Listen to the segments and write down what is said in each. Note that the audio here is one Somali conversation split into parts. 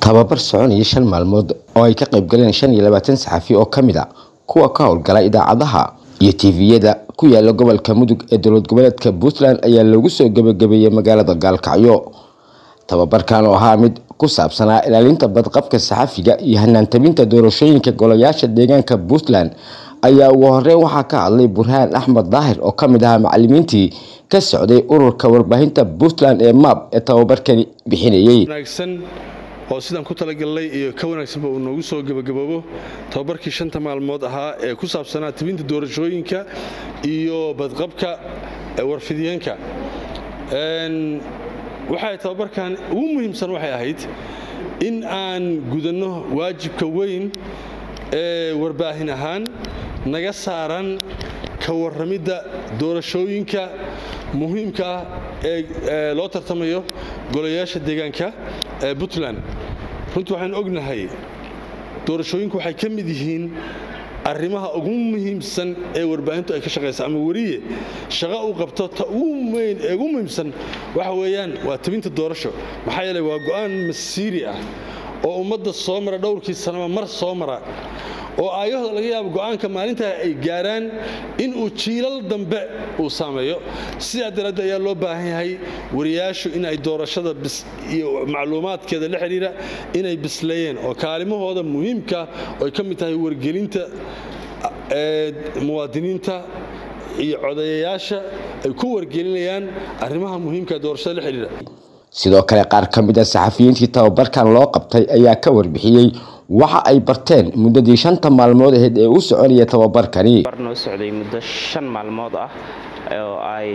tababar soconaya 5 maalmood oo ay ka qayb galeen 25 saxaafi oo kamida kuwa ka howlgala idaacadaha iyo TV-yada ku yaala gobolka Mudug ee dowlad goboleedka Puntland ayaa lagu soo gabagabeeyay magaalada Gaalkacyo. tababarkan oo ahaa mid ku saabsanaa ilaalinta badqabka saxaafiga iyo hanaantabinta doorashooyinka golayaasha deegaanka Puntland ayaa ugu horreyn waxaa ka hadlay Burhan Ahmed Dahir oo kamid ah macallimiintii ka socday ururka warbaahinta Puntland ee MAP ee tababarkani bixinayay. oo sidaan ku talagalay iyo ka wanaagsanba uu noogu soo gabagaboobo tababarkii 5 maalmood ahaa ee ku saabsanaa tabinta doorashooyinka iyo badqabka warfidiyeenka. waxay tababarkan ugu muhiimsan waxay ahayd in aan gudano waajibka weyn ee warbaahin ahaan naga saaran ka warramida doorashooyinka muhiimka ah ee loo tartamayo golayaasha deegaanka Puntland. runtu waxaan ognahay doorashooyinku waxay ka mid yihiin arrimaha ugu muhiimsan ee warbaahintu ay ka shaqeyso ama wariye shaqo u qabto ta ugu muhiimsan waxa weeyaan waa tabinta doorasho. maxaa yeelay waa go'aan masiiri ah oo ummadda soo mara dhowrkii sanaba mar soo mara oo ayadoo laga yaabo go'aanka maalinta ay gaaraan in uu jiilal dambe uu saameeyo. sidaa darada ayaa loo baahan yahay wariyaashu in ay doorashada iyo macluumaadkeeda la xiriira inay bisleeyeen oo kaalimahooda muhiimka oo ka mid tahay wargelinta muwaadiniinta iyo codayaasha ay ku wargelinayaan arrimaha muhiimka ee doorashada la xiriira. sidoo kale qaar ka mid ah saxafiyiintii tababarkan loo qabtay ayaa ka warbixiyay waxa ay barteen muddadii 5 maalmood ee uu soconayay tababarkani. barno socday muddo 5 maalmood ah oo ay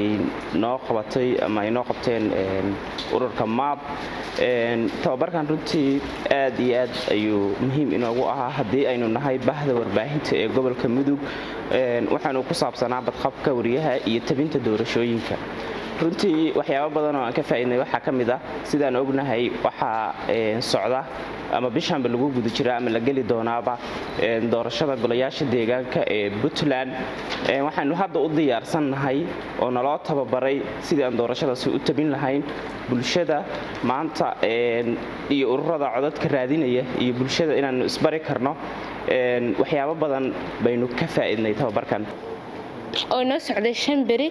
noo qabatay ama ay noo qabteen ururka MAP. tababarkan runtii aad iyo aad ayuu muhiim inoogu ahaa haddii aynu nahay bahda warbaahinta ee gobolka Mudug. waxaanu ku saabsanaa badqabka wariyaha iyo tabinta doorashooyinka. runtii waxyaabo badan oo aan ka faa'iideynay waxa kamid ah sidaan ognahay waxa socda ama bishanba lagu guda jiraa ama la gali doonaaba doorashada golayaasha deegaanka ee Puntland. waxaanu hadda u diyaarsannahay oo naloo tababaray sidii aan doorashadaasi u tabin lahayn. bulshada maanta iyo ururada codadka raadinaya iyo bulshada inaanu isbari karno waxyaabo badan baynu ka faa'iideynay tababarkan. oo noo socday 5 bari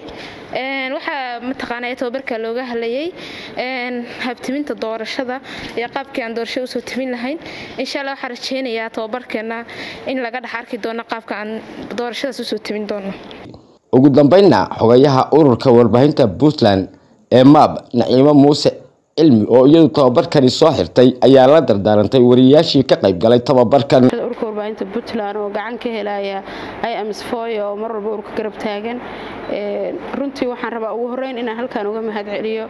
waxa ma taqaanay tababarka looga hadlayay habtiminta doorashada iyo qaabkii aan doorasho soo tabin lahayn. insha Allah waxaan rajeynayaa tababarkeena in laga dhax arki doono qaabka aan doorashada soo tabin doono. ugu dambeynna xogayaha ururka warbaahinta Puntland ee MAP Naciimo Muuse cilmi oo iyadu tababarkani soo xirtay ayaa la dardaarantay wariyaashii ka qayb galay tababarkan. وأنت بطلان وقعان كهلايا أي أمس فايا ومرة بورك قرب تاجن رنتي وحنربا وهرين إن هل كانوا جم هاد عليا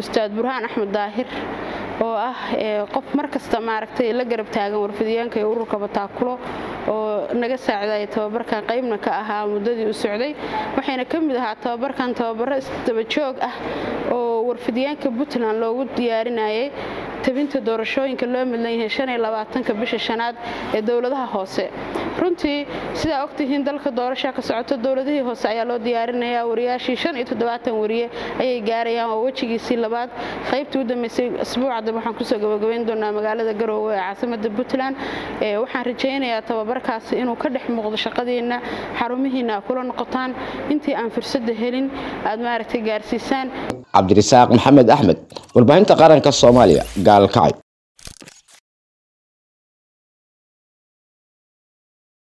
أستاذ برهان أحمد داهر وقف مركز تماركتي اللي قرب تاجن ورفديان كيورك بتاكله ونجس عداية تبر كان قيمنا كأها مددي وسعدي وحين كم ذا تبر كان تبر استبشوق ورفديان كبطلان لو ود يارناي tabinta doorashooyinka loo midleeyay 25 ka bisha 5aad ee dawladaha hoose. runtii sida ogtihiin dalka doorasho ka socota dawladihii hoose ayaa loo diyaarinayaa wariyaashii 75 wariye ayay gaarayaan oo wajigiisii 2aad qaybtii u dhameysay asbuucada waxaan ku soo gabagabeyn doonaa magaalada Garowe ee caasimada Puntland. waxaan rajeynayaa tababarkaasi inuu ka dhex muuqdo shaqadeena xarumihiina kula noqotaan intii aan fursad helin aad maaragtay gaarsiisaan. cabdirasaaq maxamed axmed warbaahinta qaranka Soomaaliya Gaalkacyo.